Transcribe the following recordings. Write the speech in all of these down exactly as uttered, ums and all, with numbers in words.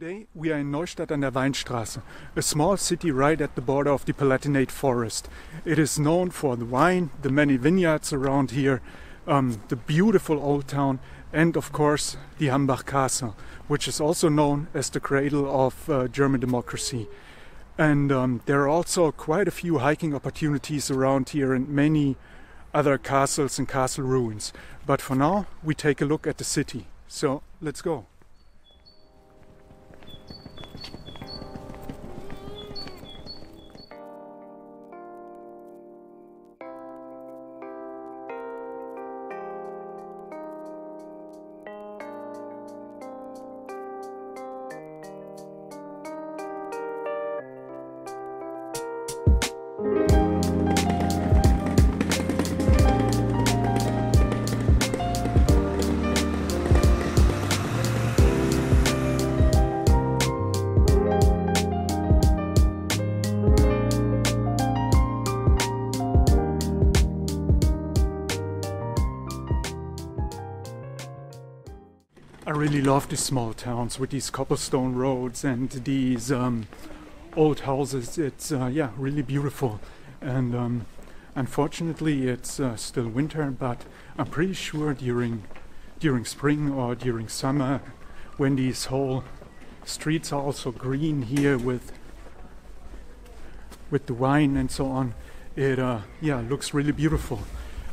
Today we are in Neustadt an der Weinstrasse, a small city right at the border of the Palatinate Forest. It is known for the wine, the many vineyards around here, um, the beautiful old town, and of course the Hambach Castle, which is also known as the cradle of uh, German democracy. And um, there are also quite a few hiking opportunities around here and many other castles and castle ruins. But for now we take a look at the city. So let's go. I really love these small towns with these cobblestone roads and these um, old houses. It's uh, yeah, really beautiful. And um, unfortunately, it's uh, still winter, but I'm pretty sure during during spring or during summer, when these whole streets are also green here with with the wine and so on, it uh, yeah looks really beautiful.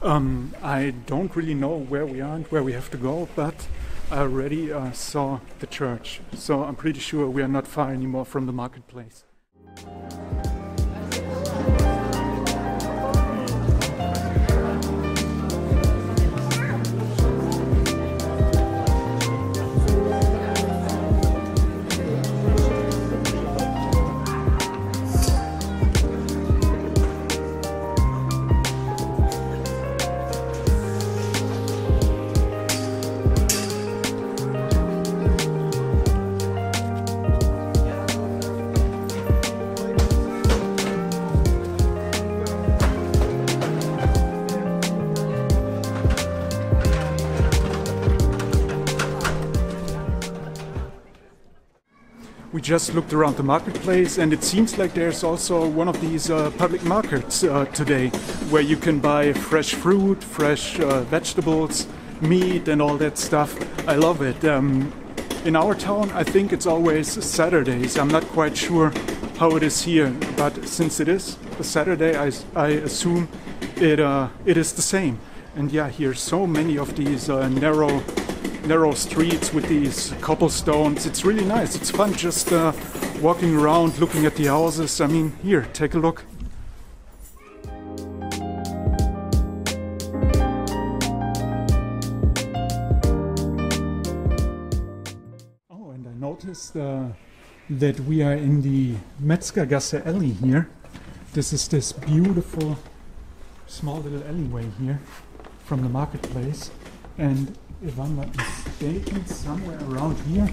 Um, I don't really know where we are and where we have to go, but I already uh, saw the church, so I'm pretty sure we are not far anymore from the marketplace. We just looked around the marketplace, and it seems like there's also one of these uh, public markets uh, today where you can buy fresh fruit, fresh uh, vegetables, meat and all that stuff. I love it. Um, in our town I think it's always Saturdays. I'm not quite sure how it is here, but since it is a Saturday I, I assume it, uh, it is the same. And yeah, here's so many of these uh, narrow narrow streets with these cobblestones. It's really nice. It's fun just uh, walking around, looking at the houses. I mean, here, take a look. Oh, and I noticed uh, that we are in the Metzgergasse alley here. This is this beautiful small little alleyway here from the marketplace. And if I'm not mistaken, somewhere around here,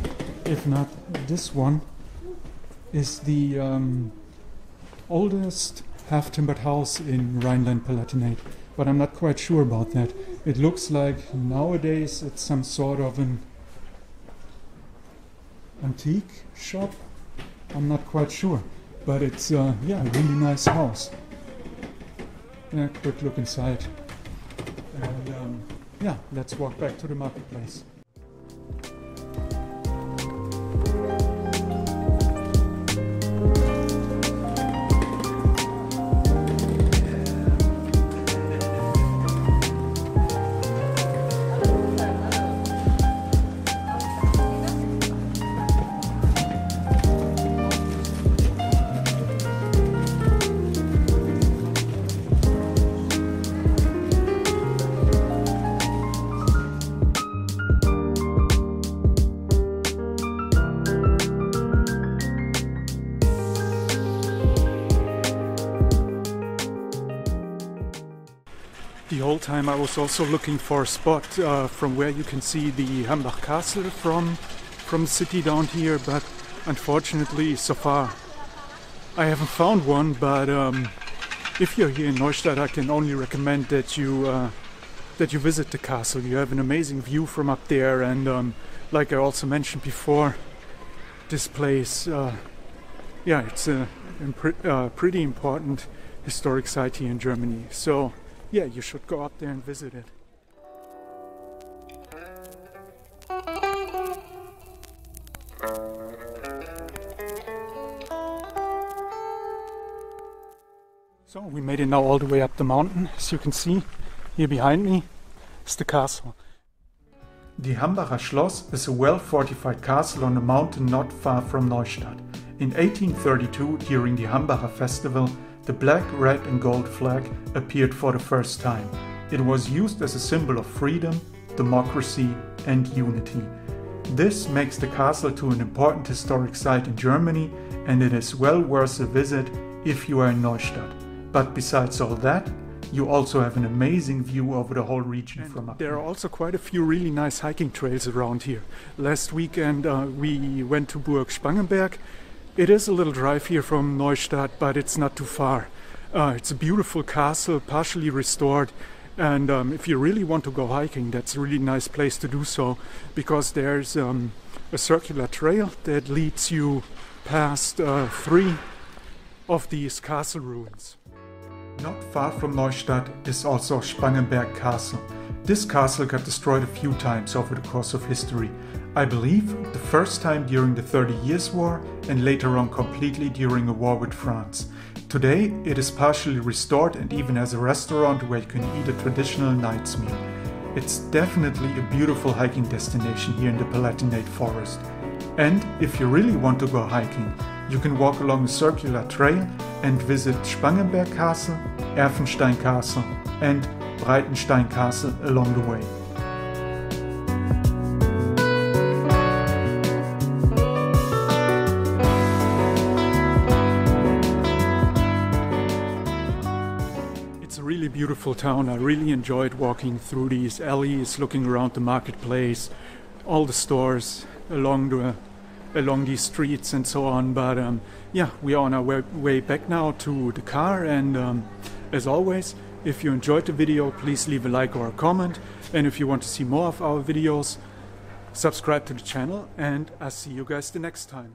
if not this one, is the um, oldest half-timbered house in Rhineland-Palatinate. But I'm not quite sure about that. It looks like nowadays it's some sort of an antique shop. I'm not quite sure. But it's uh, yeah, a really nice house. Yeah, quick look inside. And, um, yeah, let's walk back to the marketplace. The whole time I was also looking for a spot uh, from where you can see the Hambach Castle from from the city down here, but unfortunately so far I haven't found one. But um, if you're here in Neustadt, I can only recommend that you uh, that you visit the castle. You have an amazing view from up there, and um, like I also mentioned before, this place. Uh, yeah, it's a uh, pretty important historic site here in Germany. So yeah, you should go up there and visit it. So we made it now all the way up the mountain. As you can see, here behind me is the castle. The Hambacher Schloss is a well-fortified castle on a mountain not far from Neustadt. In eighteen thirty-two, during the Hambacher Festival, the black, red and gold flag appeared for the first time. It was used as a symbol of freedom, democracy and unity. This makes the castle to an important historic site in Germany, and it is well worth a visit if you are in Neustadt. But besides all that, you also have an amazing view over the whole region and from up there. There are also quite a few really nice hiking trails around here. Last weekend uh, we went to Burg Spangenberg. It is a little drive here from Neustadt, but it's not too far. Uh, it's a beautiful castle, partially restored. And um, if you really want to go hiking, that's a really nice place to do so, because there's um, a circular trail that leads you past uh, three of these castle ruins. Not far from Neustadt is also Spangenberg Castle. This castle got destroyed a few times over the course of history. I believe the first time during the Thirty Years' War and later on completely during a war with France. Today it is partially restored and even has a restaurant where you can eat a traditional night's meal. It's definitely a beautiful hiking destination here in the Palatinate Forest. And if you really want to go hiking, you can walk along a circular trail and visit Spangenberg Castle, Erfenstein Castle and Breitenstein Castle along the way. Beautiful town. I really enjoyed walking through these alleys, looking around the marketplace, all the stores along the along these streets and so on. But um, yeah, we are on our way, way back now to the car, and um, as always, if you enjoyed the video, please leave a like or a comment, and if you want to see more of our videos, subscribe to the channel, and I'll see you guys the next time.